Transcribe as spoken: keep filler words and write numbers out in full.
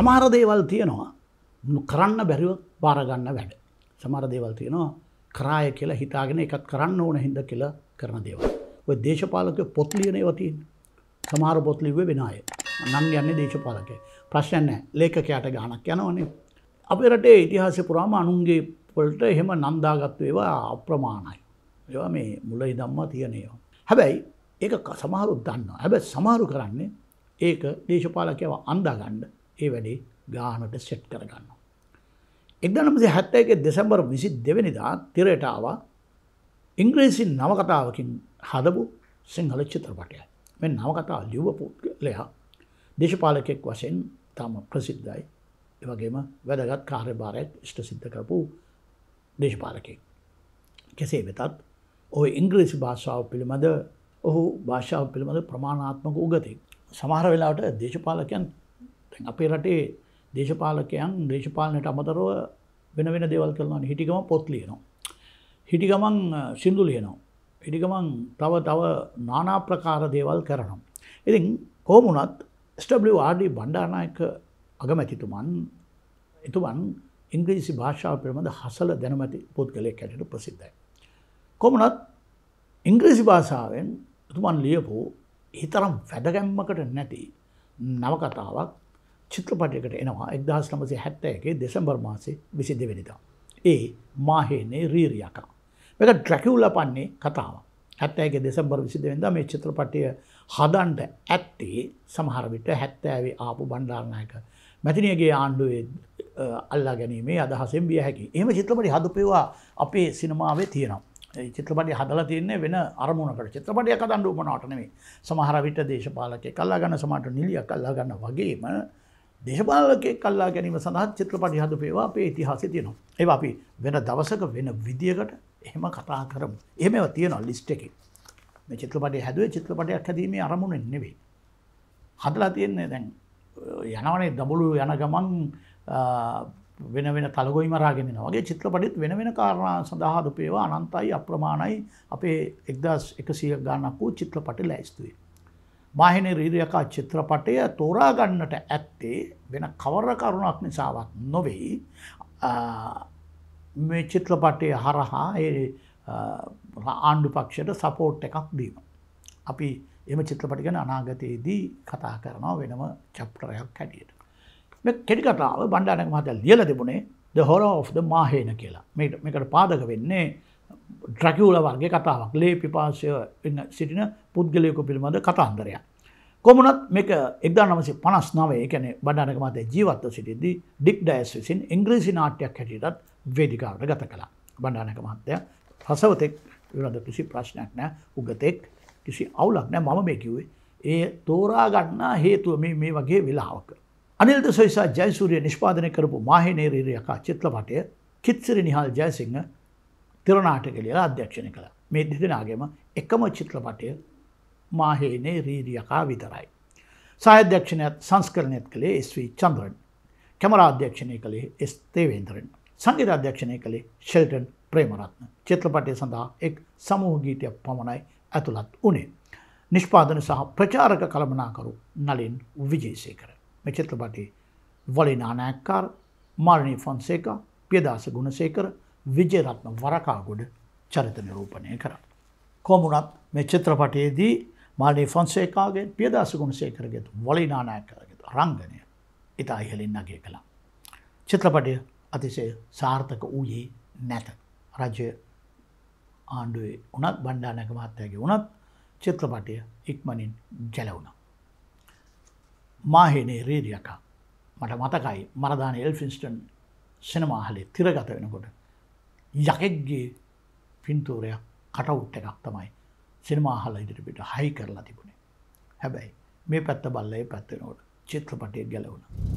සමහර දේවල් තියෙනවා කරන්න බැරිව බාර ගන්න වැඩ. සමහර දේවල් තියෙනවා කරාය කියලා හිතාගෙන එකක් කරන්න ඕන හින්දා කියලා කරන දේවල්. ඔය දේශපාලකයෝ පොත් ලියන ඒවා තියෙන. සමහර පොත් ලිව්වේ වෙන අය. නම් යන්නේ දේශපාලකයෝ. ප්‍රශ්න නැහැ. ලේඛකයාට ගාණක් යනවනේ. අපේ රටේ ඉතිහාසය පුරාම අනුන්ගේ පොල්ට එහෙම නම් දාගත්තු ඒවා අප්‍රමාණයි. ඒවා මේ මුලින් ධම්ම තියෙන ඒවා. හැබැයි ඒක සමහරු දන්නවා. හැබැයි සමහරු කරන්නේ ඒක දේශපාලකයව අඳා ගන්න ඒ වැඩේ ගානට සෙට් කර ගන්නවා. එක්දහනවසය හැත්තෑ එකේ දෙසැම්බර් විසි දෙක වෙනිදා තිරයට ආවා ඉංග්‍රීසි නවකතාවකින් හදපු සිංහල චිත්‍රපටයක්. මේ නවකතාව ලියවපු ලයා දේශපාලකෙක් වශයෙන් තම ප්‍රසිද්ධයි. ඒ වගේම වැදගත් කාර්යභාරයක් ඉෂ්ට සිද්ධ කරපු දේශපාලකෙක්. කෙසේ වෙතත් ඔය ඉංග්‍රීසි භාෂාව පිළිබඳ ඔහු භාෂාව පිළිබඳ ප්‍රමාණාත්මක උගතෙක්. සමහර වෙලාවට දේශපාලකයන් දැන් අපේ රටේ දේශපාලකයන් දේශපාලනයට අමතරව වෙන වෙන දේවල් කරනවා. හිටි ගමන් පොත් ලියනවා. හිටි ගමන් සින්දු ලියනවා. හිටි ගමන් තව තව নানা ප්‍රකාර දේවල් කරනවා. ඉතින් කොහොම වුණත් එස්.ඩබ්ලිව්.ආර්.ඩී. බණ්ඩාරනායක අගමැතිතුමන් එතුමන් ඉංග්‍රීසි භාෂාව පිළිබඳ හසල දැනුමැති පුද්ගලයෙක් හැටියට ප්‍රසිද්ධයි. කොහොම වුණත් ඉංග්‍රීසි භාෂාවෙන් එතුමන් ලියපු ඊතරම් වැඩගැම්මකට නැති නවකතාවක් චිත්‍රපටයකට එනවා එක්දහනවසය හැත්තෑ එකේ දෙසැම්බර් මාසේ විසි දෙක වෙනිදා. ඒ මා හේනේ රිරි යකා. මේක ඩ්‍රැකියුලා පන්නේ කතාව. හැත්තෑ එකේ දෙසැම්බර් විසි දෙක වෙනිදා මේ චිත්‍රපටය හදන්න ඇත්තේ සමහර විට හැත්තෑවේ ආපු බණ්ඩාරනායක මැතිණියගේ ආණ්ඩුවේ අල්ලා ගැනීමේ අදහසෙන් බිය හැකි. එහෙම චිත්‍රපටි හදපේවා අපේ සිනමාවේ තියෙනවා. චිත්‍රපටය හදලා තියෙන්නේ වෙන අරමුණකට. චිත්‍රපටයක් හදන්න උවමනාවට නෙමෙයි. සමහර විට දේශපාලකයෙක් අල්ලා ගන්න සමහරට නිලියක් අල්ලා ගන්න වගේම දේශපාලකයෙක් අල්ලා ගැනීම සඳහා චිත්‍රපටි හදපේවා අපේ ඉතිහාසයේ තියෙනවා. ඒවා අපි වෙන දවසක වෙන විදියකට එහෙම කතා කරමු. එහෙම ඒවා තියෙනවා ලිස්ට් එකේ. මේ චිත්‍රපටය හැදුවේ චිත්‍රපටයක් හැදීමේ අරමුණෙන් නෙවෙයි. හදලා තියෙන්නේ දැන් යනවනේ දඹුළු යන ගමන් වෙන වෙන තලගොයි මරාගෙන යනවා වගේ චිත්‍රපටිත් වෙන වෙන කාරණා සඳහා හදපේවා අනන්තයි අප්‍රමාණයි අපේ එක්දහස් එකසියයක් ගණනක් වූ චිත්‍රපට ලැයිස්තුවේ. මා හේනේ රිරි යකා චිත්‍රපටය තෝරා ගන්නට ඇත්තේ වෙන කවර කරුණක් නිසාවත් නොවේ. මේ චිත්‍රපටයේ හරහා ඒ ආණ්ඩු පක්ෂයට සපෝට් එකක් දීම. අපි එහෙම චිත්‍රපට ගැන අනාගතයේදී කතා කරනවා වෙනම චැප්ටර් එකක් හැටියට. මේ කෙටි කතාව බණ්ඩාරනායක මහත්තයා ලියලා තිබුණේ The Horror of the Mahena කියලා. මේකට මේකට පාදක වෙන්නේ ඩ්‍රැකියුලා වගේ කතාවක්. ලේ පිපාසය වෙන සිටින පුද්ගලයෙකු පිළිබඳ කතාන්දරයක්. කොහොම වුණත් මේක එක්දහනවසය පනස් නවය ඒ කියන්නේ බණ්ඩාරනායක මහත්තයා ජීවත්ව සිටිද්දී ඩික් ඩයස් විසින් ඉංග්‍රීසි නාට්‍යයක් හැටියටත් වේදිකාවට ගත කළා. බණ්ඩාරනායක මහත්තයා රසවතෙක් විරද කිසි ප්‍රශ්නයක් නැහැ. උගතෙක් කිසි අවුලක් නැහැ. මම මේ කිව්වේ ඒ තෝරා ගන්නා හේතුව මේ මේ වගේ වෙලාවක. අනිල් දසෝයිසා ජයසූරිය නිෂ්පාදනය කරපු මා හේනේ රිරි යකා චිත්‍රපටය කිත්සිරි නිහල් ජයසිංහ තිරනාටක ලියලා අධ්‍යක්ෂණය කළා. මේ දෙදෙනාගේම එකම චිත්‍රපටය මා හේනේ රිරි යකා විතරයි. සායධ්‍යක්ෂණයත් සංස්කරණයත් කළේ එස්.වී. චන්ද්‍රන්. කැමරා අධ්‍යක්ෂණය කළේ එස්.තේවෙන්ද්‍රන්. සංගීත අධ්‍යක්ෂණය කළේ ෂෙල්ටන් ප්‍රේමරත්න. චිත්‍රපටය සඳහා එක් සමූහ ගීතයක් පමණයි ඇතුළත් වුණේ. නිෂ්පාදන සහ ප්‍රචාරක කළමනාකරු නලින් විජේසේකර. මේ චිත්‍රපටයේ වොලි නානායක්කාර, මාලිනි ෆොන්සේකා, පියදාස ගුණසේකර, විජයරත්න වරකාගොඩ චරිත නිරූපණය කරා. කොහොම වුණත් මේ චිත්‍රපටයේදී මාලිනි ෆොන්සේකාගේ, පියදාස ගුණසේකරගේ, වොලි නානායක්කාරගේ රංගනය ඉතා ඉහළින් අගය කළා. චිත්‍රපටය අතිශය සාර්ථක වූයේ නැත. රජය ආණ්ඩුවේ වුණත් බණ්ඩාරනායක මහත්තයාගේ වුණත් චිත්‍රපටය ඉක්මනින් ගැලවුණා. මා හේනේ රිරි යකා මට මතකයි මරදාන එල්ෆින්ස්ටන් සිනමා හලේ තිරගත වෙනකොට යකෙක්ගේ පින්තූරයක් කටවුට් එකක් තමයි සිනමා හල ඉදිරියට හයි කරලා තිබුණේ. හැබැයි මේ පැත්ත බල්ලා ඒ පැත්ත වෙනකොට චිත්‍රපටය ගැලවුණා.